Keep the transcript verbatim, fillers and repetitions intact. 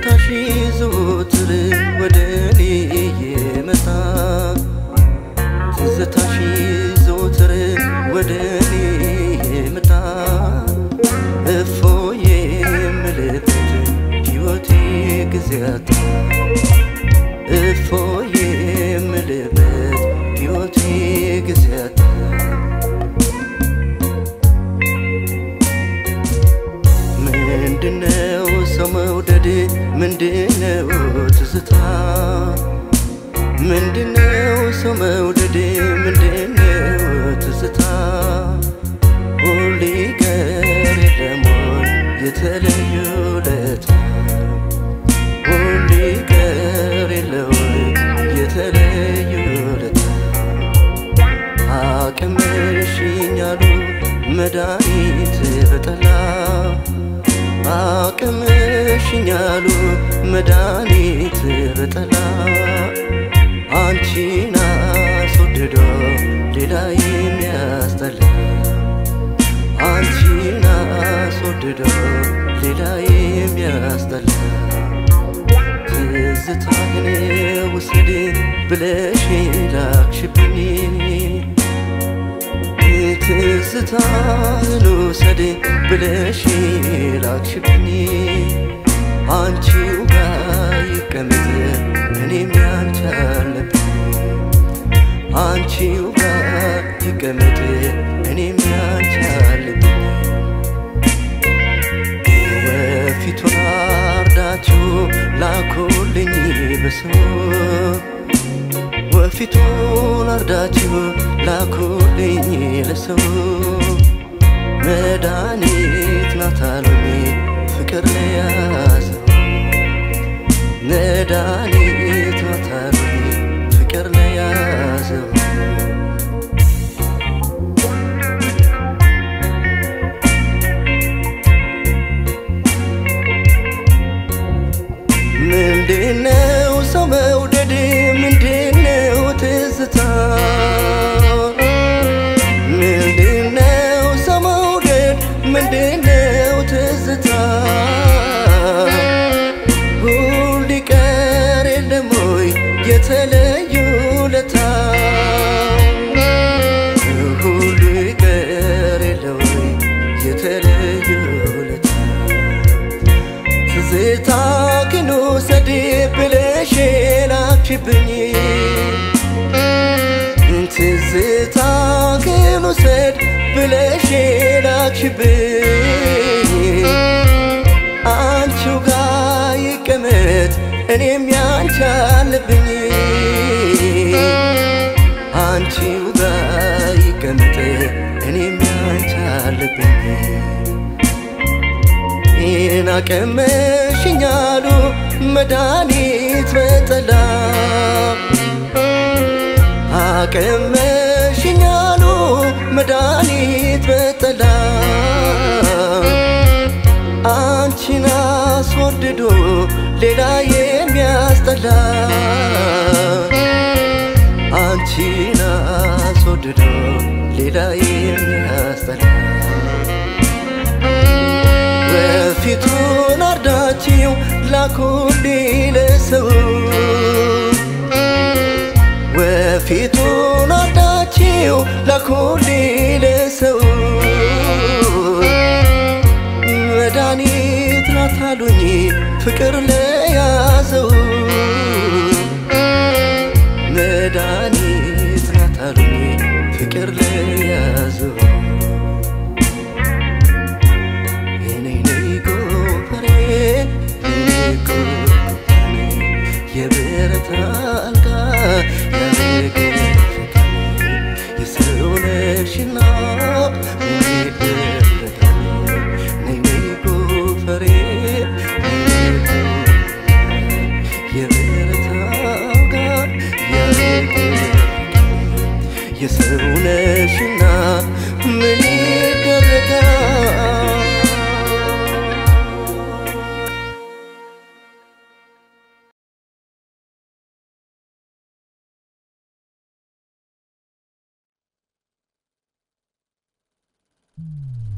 تشيزو تري ودني ولاد افوي ملبات يوتي قزات من دنو سمو ددي من دنو تزتا من دنو سمو ددي من دنو تزتا ولي قال الرمون يتليو مدايت بتلا أكمش يالو مدايت بتلا أنتينا صدرو دلايم يستلا أنتينا صدرو دلايم يستلا تزتاني وسدي بلشي لكشبني تزتانو سدي بلشي لكشبني أنتي وقاي كمية مني ميانتالب أنتي وقاي كمية مني ميانتالب وفي توارداتو لاكولني بسو وفي طول أرداتيو لا كوليني لسو مدانيت نطالوني فكر لياسو مدانيت نطالوني فكر لياسو من دينا وسمو ددي من دينا تاكنو سدي بلشي لكشبني تزتاكنو سدي بلشي لكشبني أنتو غاي كمت أني ميانشالبني أنتو غاي كمت أني ميانشالبني إنا كمش يالو مدانيت بتلا أكمش يالو مدانيت بتلا أنتي ناس وددو ليلا يميستلا أنتي ناس وددو ليلا يميستلا في طول أرداتيو لكولي لسو وفي طول أرداتيو لكولي لسو مداني تلاتالوني فكر لياسو مداني تلاتالوني فكر لياسو يسروناشنا من يدركا. Mm-hmm.